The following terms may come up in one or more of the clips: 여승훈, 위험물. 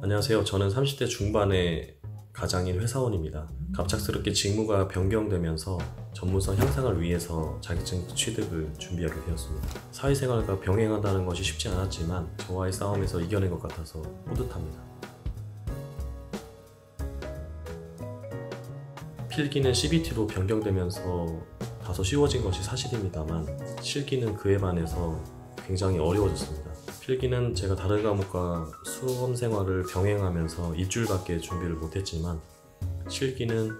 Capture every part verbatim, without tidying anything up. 안녕하세요. 저는 삼십 대 중반의 가장인 회사원입니다. 갑작스럽게 직무가 변경되면서 전문성 향상을 위해서 자격증 취득을 준비하게 되었습니다. 사회생활과 병행하다는 것이 쉽지 않았지만 저와의 싸움에서 이겨낸 것 같아서 뿌듯합니다. 필기는 씨비티로 변경되면서 다소 쉬워진 것이 사실입니다만 실기는 그에 반해서 굉장히 어려워졌습니다. 필기는 제가 다른 과목과 수험 생활을 병행하면서 일주일밖에 준비를 못했지만 실기는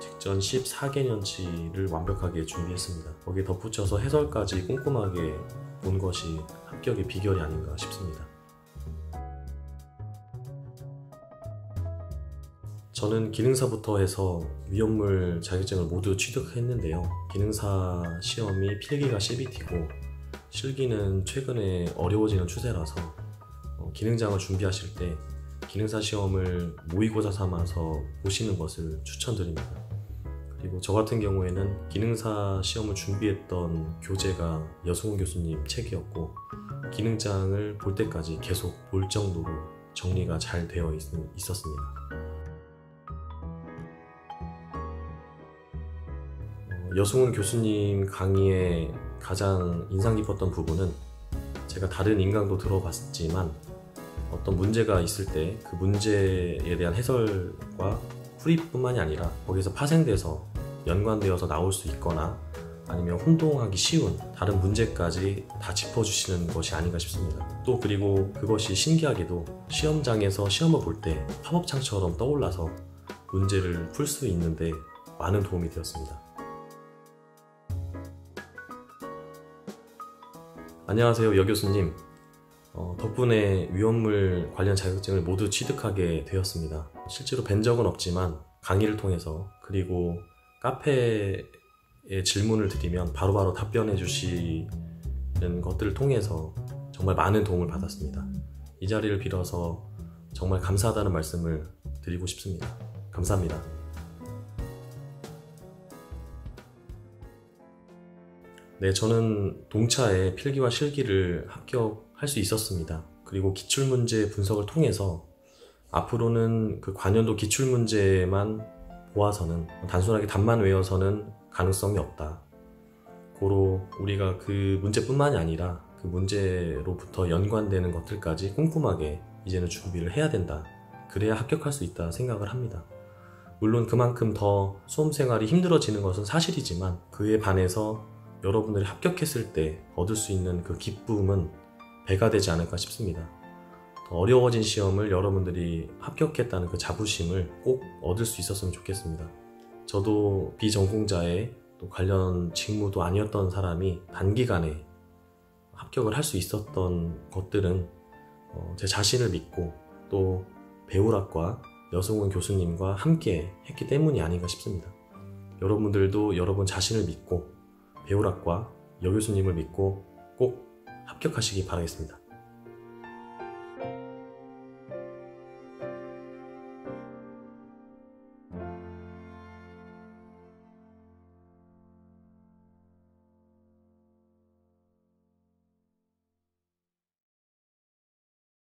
직전 십사 개년치를 완벽하게 준비했습니다. 거기에 덧붙여서 해설까지 꼼꼼하게 본 것이 합격의 비결이 아닌가 싶습니다. 저는 기능사부터 해서 위험물 자격증을 모두 취득했는데요. 기능사 시험이 필기가 씨비티고 실기는 최근에 어려워지는 추세라서 기능장을 준비하실 때 기능사 시험을 모의고사 삼아서 보시는 것을 추천드립니다. 그리고 저 같은 경우에는 기능사 시험을 준비했던 교재가 여승훈 교수님 책이었고 기능장을 볼 때까지 계속 볼 정도로 정리가 잘 되어 있, 있었습니다. 여승훈 교수님 강의에 가장 인상 깊었던 부분은 제가 다른 인강도 들어봤지만 어떤 문제가 있을 때 그 문제에 대한 해설과 풀이뿐만이 아니라 거기서 파생돼서 연관되어서 나올 수 있거나 아니면 혼동하기 쉬운 다른 문제까지 다 짚어주시는 것이 아닌가 싶습니다. 또 그리고 그것이 신기하게도 시험장에서 시험을 볼 때 팝업창처럼 떠올라서 문제를 풀 수 있는데 많은 도움이 되었습니다. 안녕하세요, 여 교수님. 어, 덕분에 위험물 관련 자격증을 모두 취득하게 되었습니다. 실제로 뵌 적은 없지만 강의를 통해서 그리고 카페에 질문을 드리면 바로바로 답변해 주시는 것들을 통해서 정말 많은 도움을 받았습니다. 이 자리를 빌어서 정말 감사하다는 말씀을 드리고 싶습니다. 감사합니다. 네, 저는 동차에 필기와 실기를 합격할 수 있었습니다. 그리고 기출문제 분석을 통해서 앞으로는 그 관련도 기출문제만 보아서는 단순하게 답만 외워서는 가능성이 없다. 고로 우리가 그 문제뿐만이 아니라 그 문제로부터 연관되는 것들까지 꼼꼼하게 이제는 준비를 해야 된다. 그래야 합격할 수 있다 생각을 합니다. 물론 그만큼 더 수험생활이 힘들어지는 것은 사실이지만 그에 반해서 여러분들이 합격했을 때 얻을 수 있는 그 기쁨은 배가 되지 않을까 싶습니다. 더 어려워진 시험을 여러분들이 합격했다는 그 자부심을 꼭 얻을 수 있었으면 좋겠습니다. 저도 비전공자의 또 관련 직무도 아니었던 사람이 단기간에 합격을 할 수 있었던 것들은 제 자신을 믿고 또 배우락과 여승훈 교수님과 함께 했기 때문이 아닌가 싶습니다. 여러분들도 여러분 자신을 믿고 배우락과 여 교수님을 믿고 꼭 합격하시기 바라겠습니다.